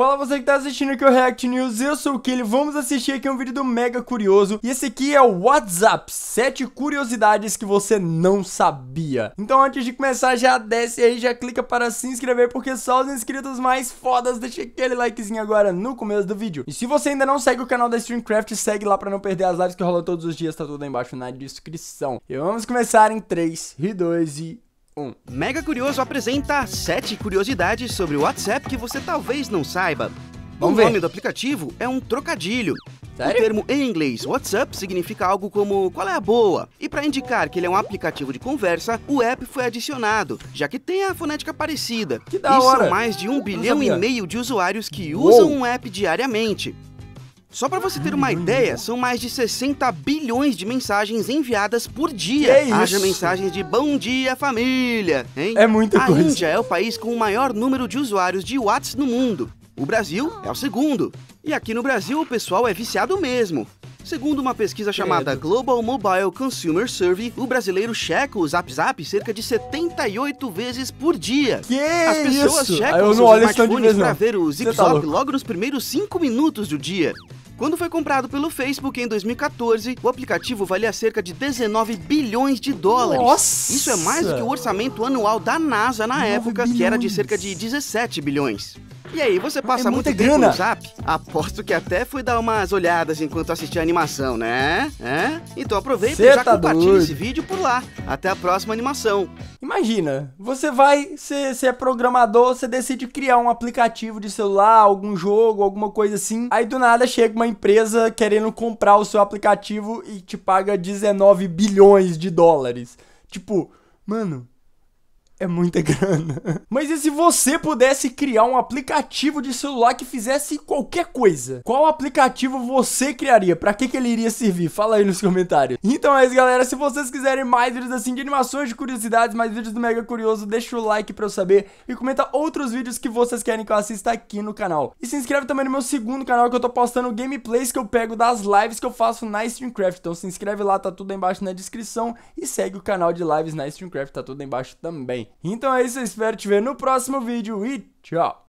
Fala você que tá assistindo aqui o React News, eu sou o Kelly, vamos assistir aqui um vídeo do Mega Curioso. E esse aqui é o WhatsApp, 7 curiosidades que você não sabia. Então antes de começar, já desce aí, já clica para se inscrever, porque só os inscritos mais fodas. Deixa aquele likezinho agora no começo do vídeo. E se você ainda não segue o canal da StreamCraft, segue lá pra não perder as lives que rolam todos os dias, tá tudo aí embaixo na descrição. E vamos começar em 3, 2 e... Mega Curioso apresenta 7 curiosidades sobre o WhatsApp que você talvez não saiba. O nome do aplicativo é um trocadilho. Sério? O termo em inglês WhatsApp significa algo como "qual é a boa?" E para indicar que ele é um aplicativo de conversa, o app foi adicionado, já que tem a fonética parecida. Que da hora! E são mais de 1,5 bilhão de usuários que usam um app diariamente. Só para você ter uma ideia, são mais de 60 bilhões de mensagens enviadas por dia. É isso. Haja mensagens de "bom dia, família", hein? É muita coisa. A Índia é o país com o maior número de usuários de WhatsApp no mundo. O Brasil é o segundo. E aqui no Brasil o pessoal é viciado mesmo. Segundo uma pesquisa chamada Global Mobile Consumer Survey, o brasileiro checa o Zap cerca de 78 vezes por dia. Que as pessoas checam os smartphones para ver o zip-zop logo nos primeiros 5 minutos do dia. Quando foi comprado pelo Facebook em 2014, o aplicativo valia cerca de 19 bilhões de dólares. Nossa! Isso é mais do que o orçamento anual da NASA na época, que era de cerca de 17 bilhões. E aí, você passa muito tempo no Zap? Aposto que até foi dar umas olhadas enquanto assistia a animação, né? É? Então aproveita e já compartilha esse vídeo por lá. Até a próxima animação. Imagina, você vai, você é programador, você decide criar um aplicativo de celular, algum jogo, alguma coisa assim. Aí do nada chega uma empresa querendo comprar o seu aplicativo e te paga 19 bilhões de dólares. Tipo, mano... é muita grana. Mas e se você pudesse criar um aplicativo de celular que fizesse qualquer coisa? Qual aplicativo você criaria? Pra que ele iria servir? Fala aí nos comentários. Então é isso, galera. Se vocês quiserem mais vídeos assim de animações, de curiosidades, mais vídeos do Mega Curioso, deixa o like pra eu saber e comenta outros vídeos que vocês querem que eu assista aqui no canal. E se inscreve também no meu segundo canal, que eu tô postando gameplays que eu pego das lives que eu faço na StreamCraft. Então se inscreve lá, tá tudo aí embaixo na descrição. E segue o canal de lives na StreamCraft, tá tudo aí embaixo também. Então é isso, eu espero te ver no próximo vídeo e tchau!